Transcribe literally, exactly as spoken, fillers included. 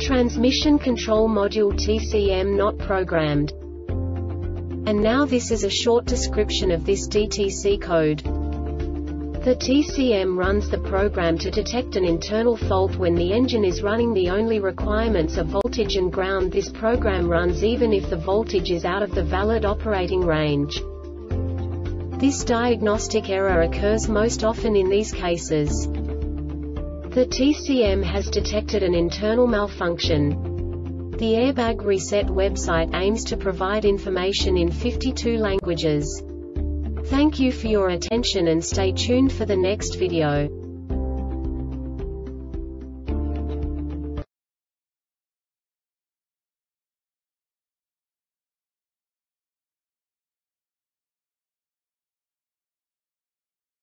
transmission control module T C M not programmed. And now this is a short description of this D T C code. The T C M runs the program to detect an internal fault when the engine is running. The only requirements are voltage and ground. This program runs even if the voltage is out of the valid operating range. This diagnostic error occurs most often in these cases. The T C M has detected an internal malfunction. The Airbag Reset website aims to provide information in fifty-two languages. Thank you for your attention and stay tuned for the next video.